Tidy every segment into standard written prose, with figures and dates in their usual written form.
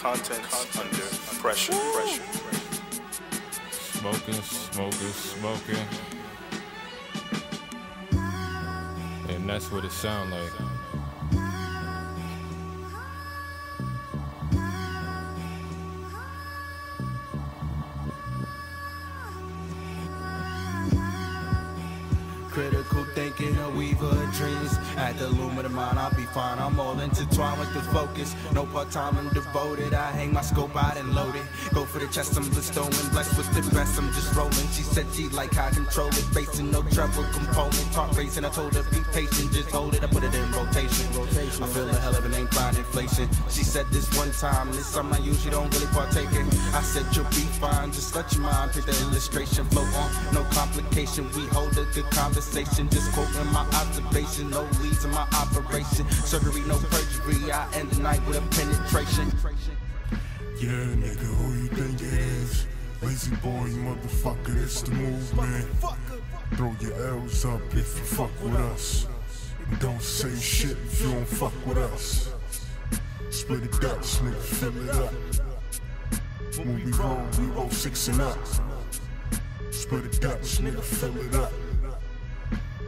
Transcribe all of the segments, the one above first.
Contents Under Pressure. Smoking. And that's what it sound like. Critical thinking, a weaver of dreams. At the loom of the mind, I'll be fine. I'm all intertwined with the focus. No part-time, I'm devoted. I hang my scope out and load it. Go for the chest, I'm bestowing. Blessed with the best, I'm just rolling. She said she like how I control it. Facing no treble component. Talk racing, I told her be patient. Just hold it, I put it in rotation. I feel the hell of an incline inflation. She said this one time, this something I usually don't really partake in. I said you'll be fine, just let your mind pick the illustration. Flow on, no complication. We hold a good conversation. Just quoting my observation, no leads in my operation. Surgery, no perjury, I end the night with a penetration. Yeah, nigga, who you think it is? Lazy boy, motherfucker, it's the movement. Throw your L's up if you fuck with us. Don't say shit if you don't fuck with us. Split it up, nigga, fill it up. When we roll, we roll 6 and up. Split it up, nigga, fill it up.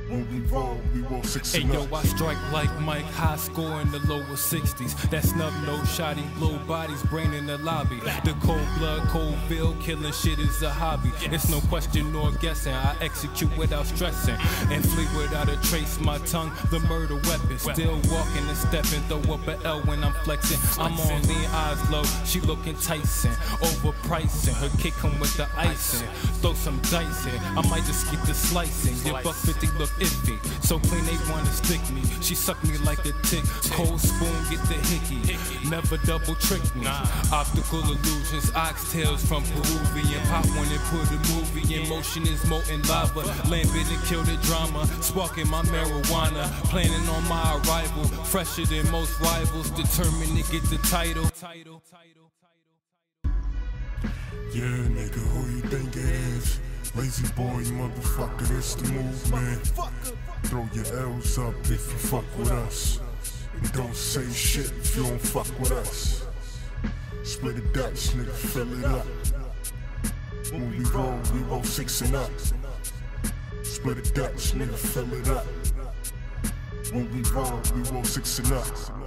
When we roll, we roll 6. Hey yo, I strike like Mike, high score in the lower 60s. That snub nose shotty, blow bodies, brain in the lobby. The cold blood, cold bill, killing shit is a hobby. It's no question nor guessing, I execute without stressing and flee without a trace. My tongue, the murder weapon. Still walking and stepping, throw up an L when I'm flexing. I'm on lean, eyes low, she look enticing. Overpricing, her kick come with the icing. Throw some dice in, I might just get the slicing. Your buck 50 look iffy, so clean they wanna stick me. She suck me like a tick, cold spoon get the hickey. Never double trick me. Optical illusions, oxtails from Peruvian. Pop one and put a movie in motion is molten lava. Lambent and kill the drama, sparking my marijuana. Planning on my arrival, fresher than most rivals. Determined to get the title. Yeah, nigga, who you think it is? Lazy boy, motherfucker, it's the movement. Throw your L's up if you fuck with us. Don't say shit if you don't fuck with us. Split it up, nigga, fill it up. When we roll 6 and up. Split it up, nigga, fill it up. When we roll 6 and up.